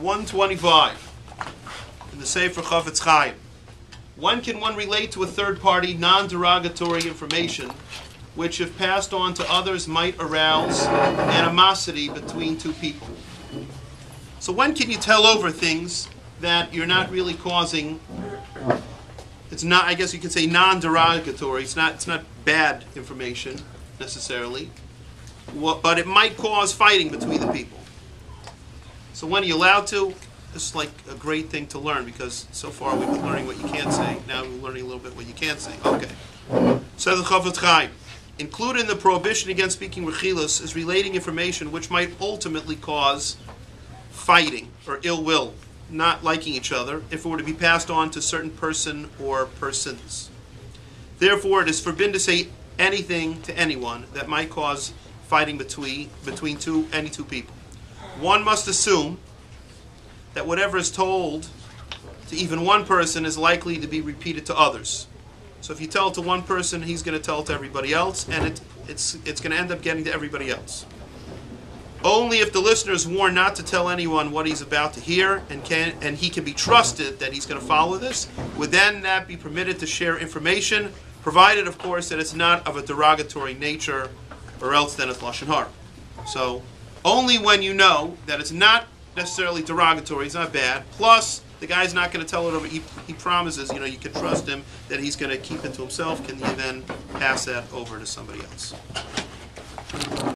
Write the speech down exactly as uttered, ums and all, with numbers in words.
one twenty-five in the Sefer Chofetz Chaim. When can one relate to a third-party, non-derogatory information which, if passed on to others, might arouse animosity between two people? So when can you tell over things that you're not really causing? It's not, I guess you could say, non-derogatory. It's not, it's not bad information necessarily, but it might cause fighting between the people. So when are you allowed to? This is like a great thing to learn, because so far we've been learning what you can't say. Now we're learning a little bit what you can say. Okay. Sefer Chofetz Chaim. Included in the prohibition against speaking Rechilus is relating information which might ultimately cause fighting or ill will, not liking each other, if it were to be passed on to a certain person or persons. Therefore, it is forbidden to say anything to anyone that might cause fighting between between two any two people. One must assume that whatever is told to even one person is likely to be repeated to others. So if you tell it to one person, he's going to tell it to everybody else, and it, it's, it's going to end up getting to everybody else. Only if the listener is warned not to tell anyone what he's about to hear, and can and he can be trusted that he's going to follow this, would then that be permitted to share information, provided, of course, that it's not of a derogatory nature, or else then it's Lashon Hara. So only when you know that it's not necessarily derogatory, it's not bad, plus the guy's not going to tell it over, he, he promises, you know, you can trust him that he's going to keep it to himself, can he then pass that over to somebody else?